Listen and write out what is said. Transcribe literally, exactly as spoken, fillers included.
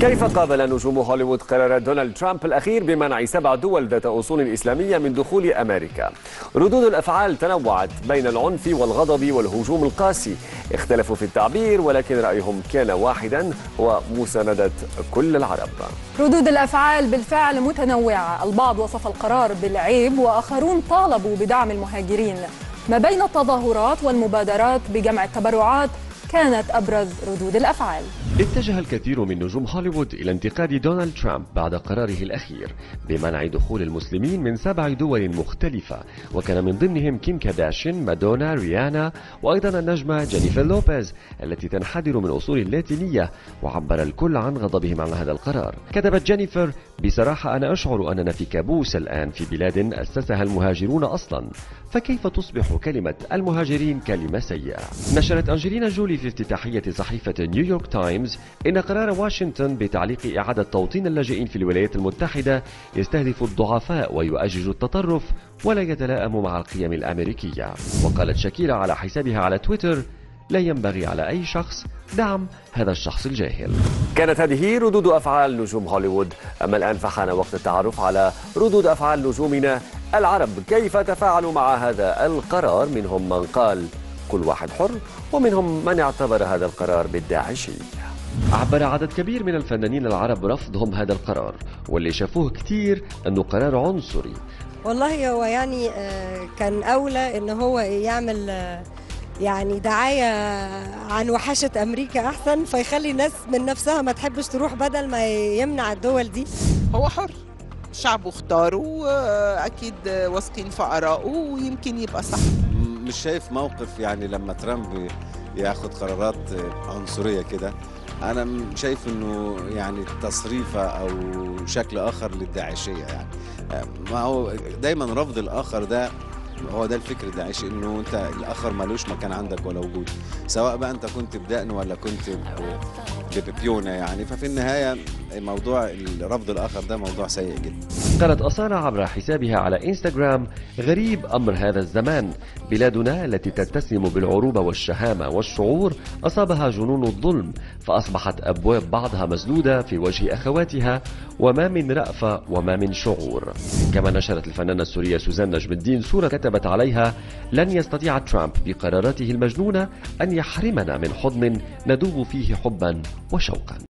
كيف قابل نجوم هوليوود قرار دونالد ترامب الأخير بمنع سبع دول ذات أصول إسلامية من دخول أمريكا؟ ردود الأفعال تنوعت بين العنف والغضب والهجوم القاسي، اختلفوا في التعبير ولكن رأيهم كان واحدا ومساندة كل العرب. ردود الأفعال بالفعل متنوعة، البعض وصف القرار بالعيب وآخرون طالبوا بدعم المهاجرين. ما بين التظاهرات والمبادرات بجمع التبرعات كانت أبرز ردود الأفعال. اتجه الكثير من نجوم هوليوود إلى انتقاد دونالد ترامب بعد قراره الأخير بمنع دخول المسلمين من سبع دول مختلفة، وكان من ضمنهم كيم كارداشيان، مادونا، ريانا، وأيضا النجمة جينيفر لوبيز التي تنحدر من أصول لاتينية، وعبر الكل عن غضبهم عن هذا القرار. كتبت جينيفر: بصراحة أنا أشعر أننا في كابوس الآن، في بلاد أسسها المهاجرون أصلا، فكيف تصبح كلمة المهاجرين كلمة سيئة؟ نشرت أنجلينا جولي في افتتاحية صحيفة نيويورك تايمز إن قرار واشنطن بتعليق إعادة توطين اللاجئين في الولايات المتحدة يستهدف الضعفاء ويؤجج التطرف ولا يتلائم مع القيم الأمريكية. وقالت شاكيرا على حسابها على تويتر: لا ينبغي على أي شخص دعم هذا الشخص الجاهل. كانت هذه ردود أفعال نجوم هوليوود، أما الآن فحان وقت التعرف على ردود أفعال نجومنا العرب، كيف تفاعلوا مع هذا القرار؟ منهم من قال كل واحد حر، ومنهم من اعتبر هذا القرار بالداعشي. عبر عدد كبير من الفنانين العرب رفضهم هذا القرار، واللي شافوه كتير أنه قرار عنصري. والله هو يعني كان أولى أنه هو يعمل يعني دعاية عن وحشة أمريكا أحسن، فيخلي الناس من نفسها ما تحبش تروح بدل ما يمنع الدول دي. هو حر، شعبه اختاره، أكيد واثقين في آرائه، ويمكن يبقى صح. مش شايف موقف يعني لما ترامب ياخد قرارات عنصرية كده، أنا شايف إنه يعني تصريفة أو شكل آخر للداعشية. يعني ما هو دايما رفض الآخر ده، هو ده الفكر الداعشي، انه انت الاخر مالوش مكان عندك ولا وجود، سواء بقى انت كنت بدقن ولا كنت ببيونه يعني. ففي النهايه موضوع رفض الاخر ده موضوع سيء جدا. قالت أصالة عبر حسابها على انستغرام: غريب امر هذا الزمان، بلادنا التي تتسم بالعروبه والشهامه والشعور اصابها جنون الظلم، فاصبحت ابواب بعضها مسدوده في وجه اخواتها، وما من رأفه وما من شعور. كما نشرت الفنانه السوريه سوزان نجم الدين صوره كتبت عليها: لن يستطيع ترامب بقراراته المجنونة أن يحرمنا من حضن ندوب فيه حبا وشوقا.